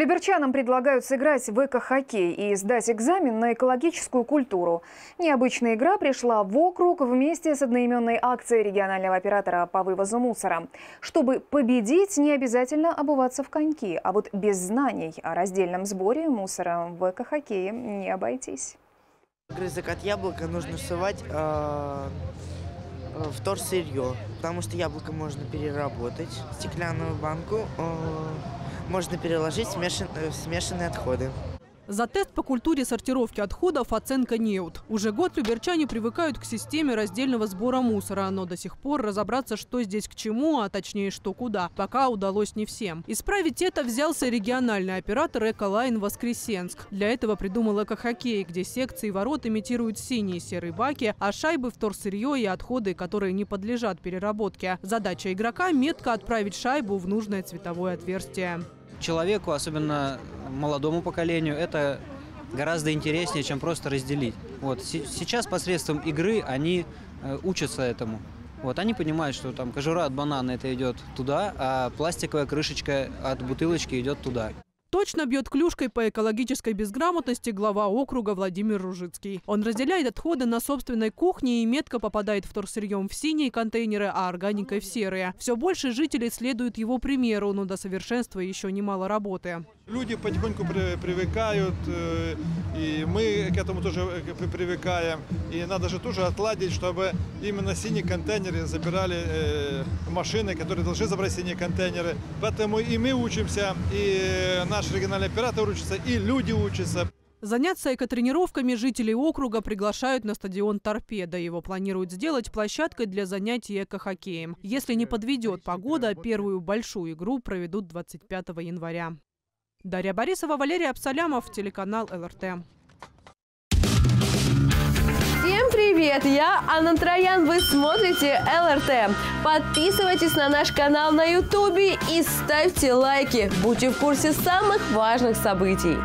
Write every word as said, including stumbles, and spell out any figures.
Люберчанам предлагают сыграть в эко-хоккей и сдать экзамен на экологическую культуру. Необычная игра пришла в округ вместе с одноименной акцией регионального оператора по вывозу мусора. Чтобы победить, не обязательно обуваться в коньки. А вот без знаний о раздельном сборе мусора в эко-хоккее не обойтись. Грызок от яблока нужно всывать э, в торсырье, потому что яблоко можно переработать. Стеклянную банку э, можно переложить в смешан, э, смешанные отходы. За тест по культуре сортировки отходов оценка «Неут». Уже год люберчане привыкают к системе раздельного сбора мусора, но до сих пор разобраться, что здесь к чему, а точнее что куда, пока удалось не всем. Исправить это взялся региональный оператор «Эколайн-Воскресенск». Для этого придумал эко-хоккей, где секции и ворот имитируют синие и серые баки, а шайбы – вторсырье и отходы, которые не подлежат переработке. Задача игрока – метко отправить шайбу в нужное цветовое отверстие. Человеку, особенно молодому поколению, это гораздо интереснее, чем просто разделить. Вот. Сейчас посредством игры они учатся этому. Вот. Они понимают, что там кожура от банана это идет туда, а пластиковая крышечка от бутылочки идет туда. Точно бьет клюшкой по экологической безграмотности глава округа Владимир Ружицкий. Он разделяет отходы на собственной кухне и метко попадает вторсырьем в синие контейнеры, а органикой в серые. Все больше жителей следует его примеру, но до совершенства еще немало работы. Люди потихоньку привыкают, и мы к этому тоже привыкаем. И надо же тоже отладить, чтобы именно синие контейнеры забирали машины, которые должны забрать синие контейнеры. Поэтому и мы учимся, и нас наш региональный оператор учится, и люди учатся. Заняться экотренировками жителей округа приглашают на стадион «Торпедо». Его планируют сделать площадкой для занятий эко-хоккеем. Если не подведет погода, первую большую игру проведут двадцать пятого января. Дарья Борисова, Валерий Абсалямов, телеканал Эл Эр Тэ. Всем привет! Я Анна Троян, вы смотрите Эл Эр Тэ. Подписывайтесь на наш канал на Ютубе и ставьте лайки. Будьте в курсе самых важных событий.